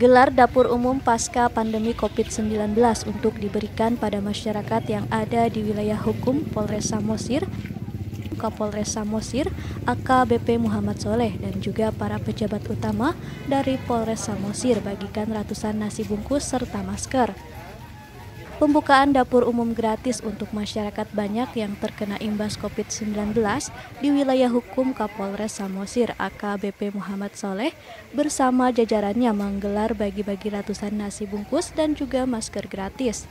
gelar dapur umum pasca pandemi COVID-19 untuk diberikan pada masyarakat yang ada di wilayah hukum Polres Samosir, Kapolres Samosir, AKBP Muhammad Saleh, dan juga para pejabat utama dari Polres Samosir bagikan ratusan nasi bungkus serta masker. Pembukaan dapur umum gratis untuk masyarakat banyak yang terkena imbas COVID-19 di wilayah hukum Kapolres Samosir AKBP Muhammad Saleh bersama jajarannya menggelar bagi-bagi ratusan nasi bungkus dan juga masker gratis.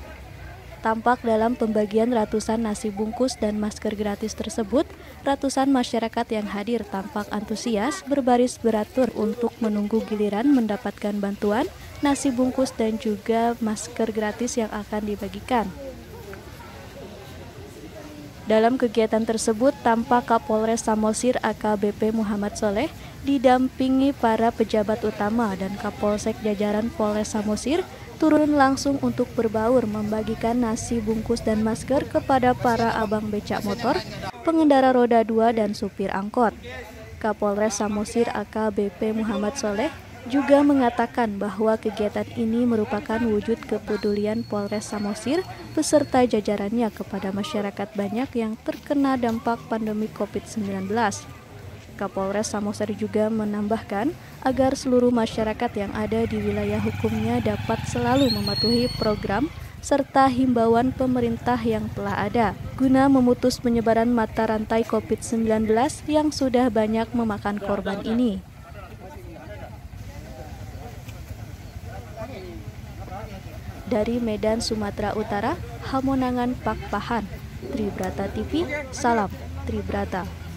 Tampak dalam pembagian ratusan nasi bungkus dan masker gratis tersebut, ratusan masyarakat yang hadir tampak antusias berbaris beratur untuk menunggu giliran mendapatkan bantuan, nasi bungkus dan juga masker gratis yang akan dibagikan. Dalam kegiatan tersebut, tampak Kapolres Samosir AKBP Muhammad Saleh didampingi para pejabat utama dan Kapolsek jajaran Polres Samosir turun langsung untuk berbaur membagikan nasi bungkus dan masker kepada para abang becak motor, pengendara roda 2 dan supir angkot. Kapolres Samosir AKBP Muhammad Saleh juga mengatakan bahwa kegiatan ini merupakan wujud kepedulian Polres Samosir beserta jajarannya kepada masyarakat banyak yang terkena dampak pandemi COVID-19. Kapolres Samosir juga menambahkan agar seluruh masyarakat yang ada di wilayah hukumnya dapat selalu mematuhi program serta himbauan pemerintah yang telah ada guna memutus penyebaran mata rantai COVID-19 yang sudah banyak memakan korban ini. Dari Medan, Sumatera Utara, Hamonangan Pakpahan, Tribrata TV, salam Tribrata.